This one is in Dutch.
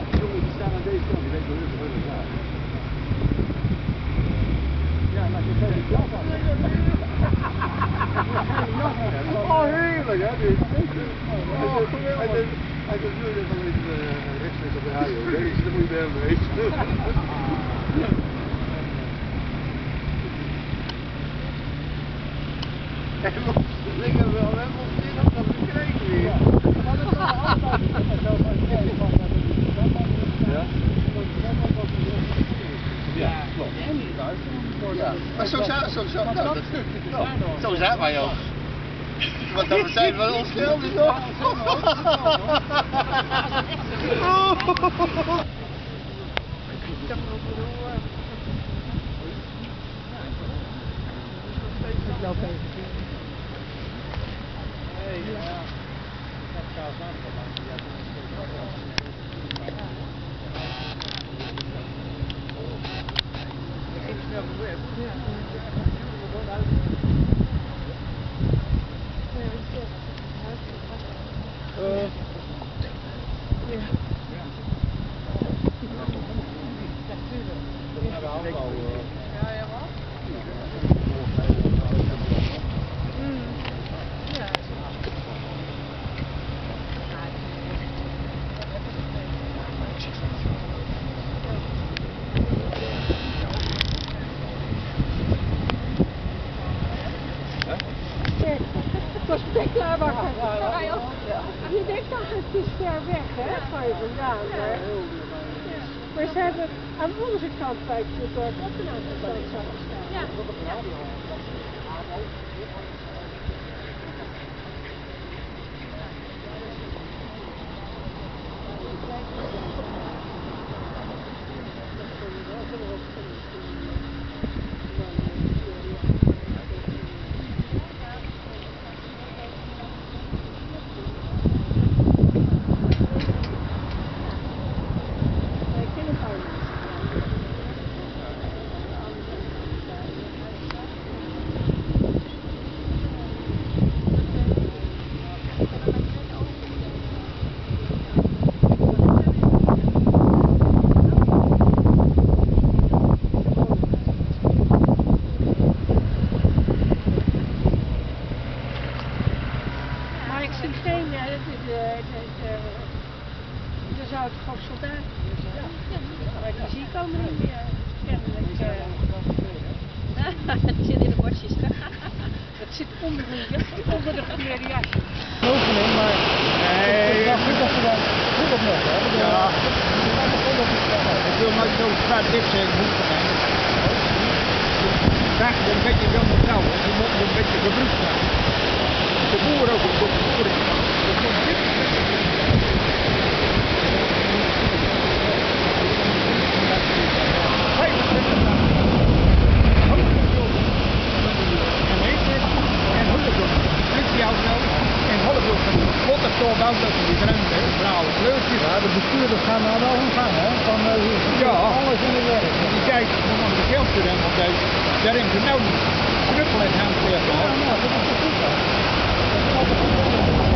Ja, die jongens die staan aan deze kant, die weten wel hoe het gaat. Ja, maar je geeft het af. Oh, heerlijk hè, dit. Hij doet nu nog even rechtstreeks op de radio. Deze, dat moet je bij hem weten. En we liggen wel en ons in op dat bekreeg weer. Ja, maar dat is wel altijd zo van het kreeg van dat het is. Dat maakt het niet uit. Ja, klopt. En niet uit. Maar zo zijn wij ook. Want dan zijn we ons snel niet nog. Dat is wel je denkt dat het is ver weg hè, van je vandaan. Maar ze hebben aan onze kant bij het dorp ook een aantal zo'n staan. Ja. Daarin genomen knuppel en hem te hebben. Ja, dat is goed.